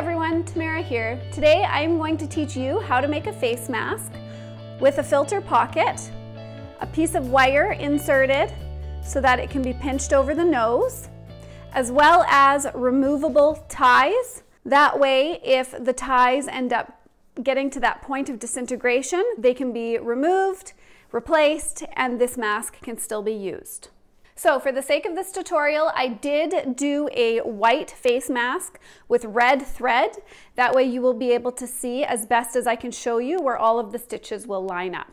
everyone, Tamara here. Today I'm going to teach you how to make a face mask with a filter pocket, a piece of wire inserted so that it can be pinched over the nose, as well as removable ties. That way, if the ties end up getting to that point of disintegration, they can be removed, replaced, and this mask can still be used. So for the sake of this tutorial, I did do a white face mask with red thread. That way you will be able to see as best as I can show you where all of the stitches will line up.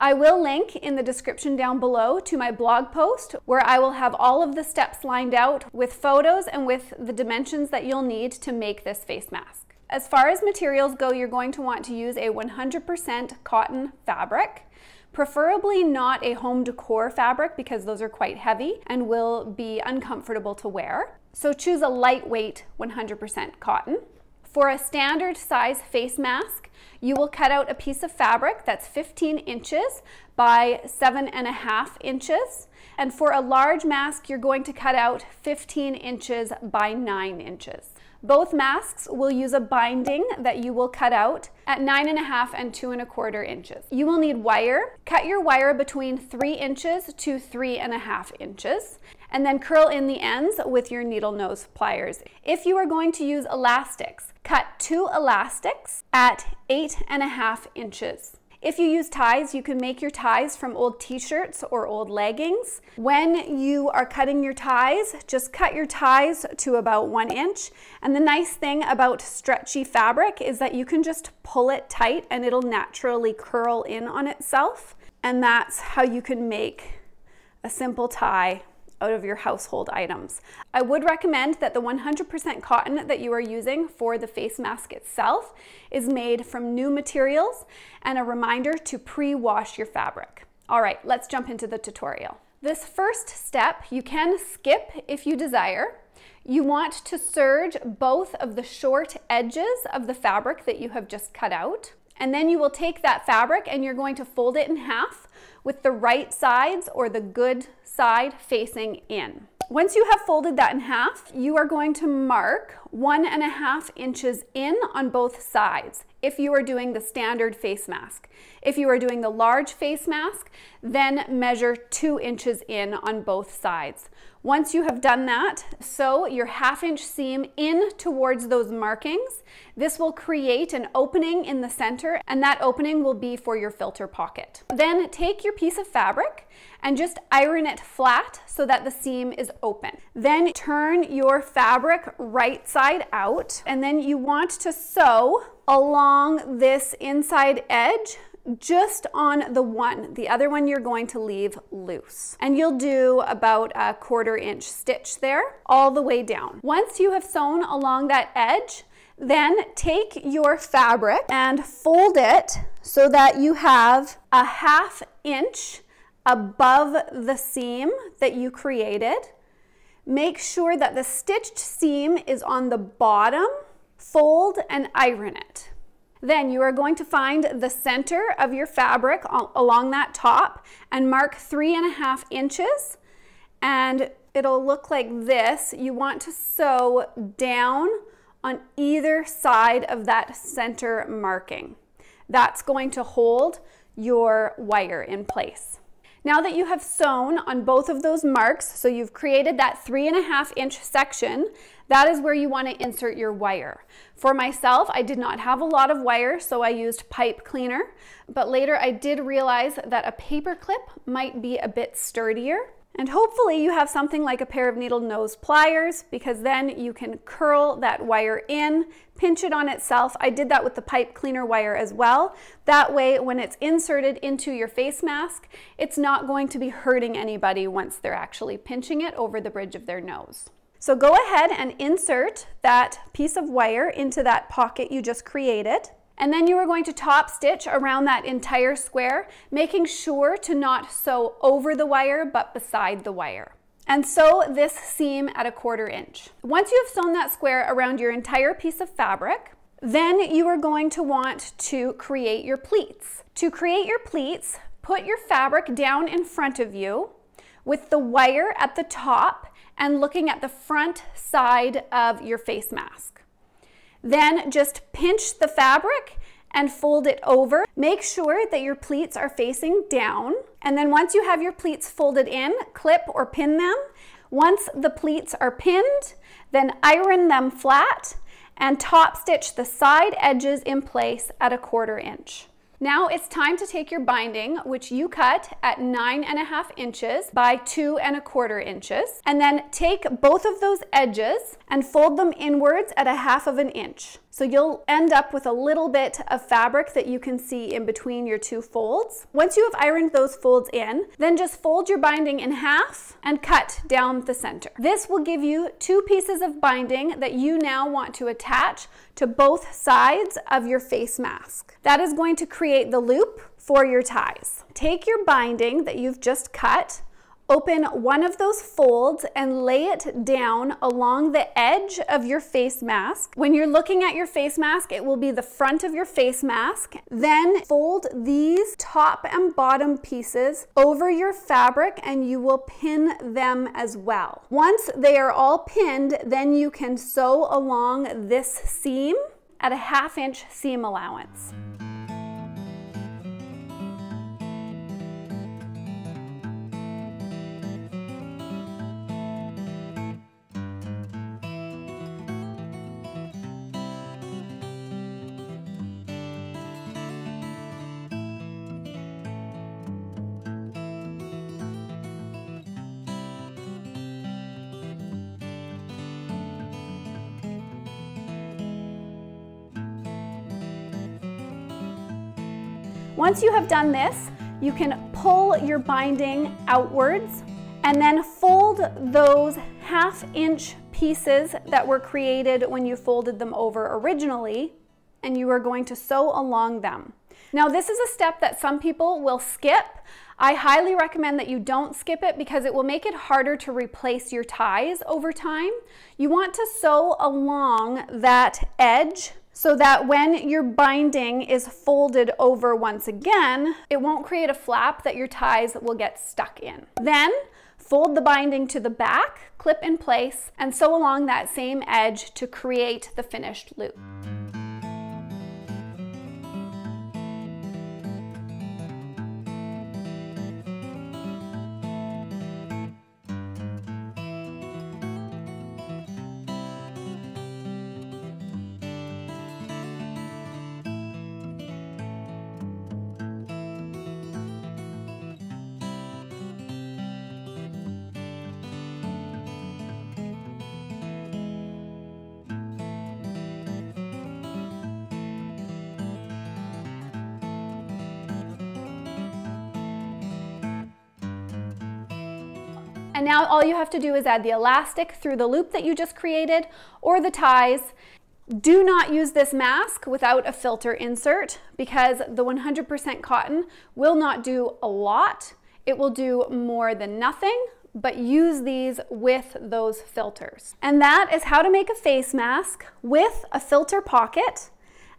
I will link in the description down below to my blog post where I will have all of the steps lined out with photos and with the dimensions that you'll need to make this face mask. As far as materials go, you're going to want to use a 100% cotton fabric. Preferably not a home decor fabric because those are quite heavy and will be uncomfortable to wear. So choose a lightweight 100% cotton. For a standard size face mask, you will cut out a piece of fabric that's 15 inches by 7.5 inches. And for a large mask, you're going to cut out 15 inches by 9 inches. Both masks will use a binding that you will cut out at 9.5 and 2.25 inches. You will need wire. Cut your wire between 3 inches to 3.5 inches and then curl in the ends with your needle nose pliers. If you are going to use elastics, cut 2 elastics at 8.5 inches. If you use ties, you can make your ties from old t-shirts or old leggings. When you are cutting your ties, just cut your ties to about 1 inch. And the nice thing about stretchy fabric is that you can just pull it tight and it'll naturally curl in on itself. And that's how you can make a simple tie out of your household items. I would recommend that the 100% cotton that you are using for the face mask itself is made from new materials, and a reminder to pre-wash your fabric. All right, let's jump into the tutorial. This first step you can skip if you desire. You want to serge both of the short edges of the fabric that you have just cut out. And then you will take that fabric and you're going to fold it in half with the right sides or the good side facing in. Once you have folded that in half, you are going to mark 1.5 inches in on both sides if you are doing the standard face mask. If you are doing the large face mask, then measure 2 inches in on both sides. Once you have done that, sew your 1/2 inch seam in towards those markings. This will create an opening in the center, and that opening will be for your filter pocket. Then take your piece of fabric and just iron it flat so that the seam is open. Then turn your fabric right side out, and then you want to sew along this inside edge just on the one. The other one you're going to leave loose. And you'll do about a 1/4 inch stitch there all the way down. Once you have sewn along that edge, then take your fabric and fold it so that you have a 1/2 inch above the seam that you created. Make sure that the stitched seam is on the bottom. Fold and iron it. Then you are going to find the center of your fabric along that top and mark 3.5 inches, and it'll look like this. You want to sew down on either side of that center marking. That's going to hold your wire in place. Now that you have sewn on both of those marks, so you've created that 3.5 inch section, that is where you want to insert your wire. For myself, I did not have a lot of wire, so I used pipe cleaner, but later I did realize that a paper clip might be a bit sturdier. And hopefully you have something like a pair of needle nose pliers, because then you can curl that wire in, pinch it on itself. I did that with the pipe cleaner wire as well. That way, when it's inserted into your face mask, it's not going to be hurting anybody once they're actually pinching it over the bridge of their nose. So go ahead and insert that piece of wire into that pocket you just created. And then you are going to top stitch around that entire square, making sure to not sew over the wire, but beside the wire. And sew this seam at a 1/4 inch. Once you have sewn that square around your entire piece of fabric, then you are going to want to create your pleats. To create your pleats, put your fabric down in front of you with the wire at the top and looking at the front side of your face mask. Then just pinch the fabric and fold it over. Make sure that your pleats are facing down. And then once you have your pleats folded in, clip or pin them. Once the pleats are pinned, then iron them flat and top stitch the side edges in place at 1/4 inch. Now it's time to take your binding, which you cut at 9.5 inches by 2.25 inches, and then take both of those edges and fold them inwards at 1/2 inch. So you'll end up with a little bit of fabric that you can see in between your two folds. Once you have ironed those folds in, then just fold your binding in half and cut down the center. This will give you two pieces of binding that you now want to attach to both sides of your face mask. That is going to create the loop for your ties. Take your binding that you've just cut, open one of those folds and lay it down along the edge of your face mask. When you're looking at your face mask, it will be the front of your face mask. Then fold these top and bottom pieces over your fabric and you will pin them as well. Once they are all pinned, then you can sew along this seam at 1/2 inch seam allowance. Once you have done this, you can pull your binding outwards and then fold those 1/2 inch pieces that were created when you folded them over originally, and you are going to sew along them. Now, this is a step that some people will skip. I highly recommend that you don't skip it because it will make it harder to replace your ties over time. You want to sew along that edge so that when your binding is folded over once again, it won't create a flap that your ties will get stuck in. Then fold the binding to the back, clip in place, and sew along that same edge to create the finished loop. And now all you have to do is add the elastic through the loop that you just created or the ties. Do not use this mask without a filter insert because the 100% cotton will not do a lot. It will do more than nothing, but use these with those filters. And that is how to make a face mask with a filter pocket,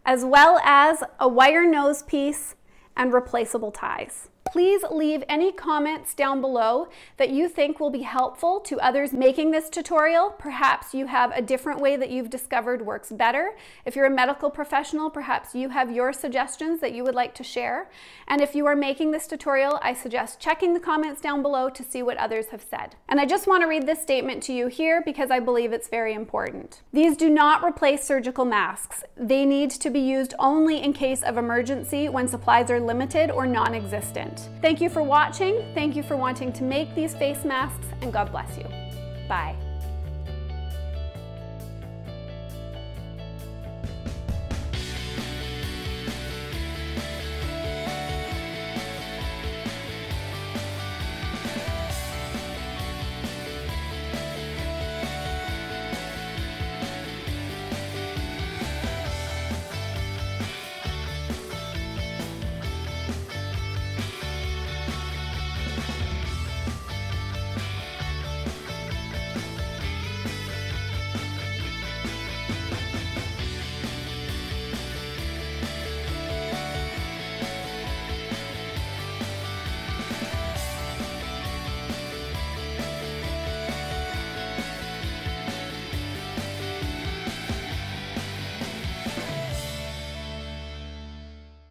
as well as a wire nose piece and replaceable ties. Please leave any comments down below that you think will be helpful to others making this tutorial. Perhaps you have a different way that you've discovered works better. If you're a medical professional, perhaps you have your suggestions that you would like to share. And if you are making this tutorial, I suggest checking the comments down below to see what others have said. And I just want to read this statement to you here because I believe it's very important. These do not replace surgical masks. They need to be used only in case of emergency when supplies are limited or non-existent. Thank you for watching. Thank you for wanting to make these face masks, and God bless you. Bye.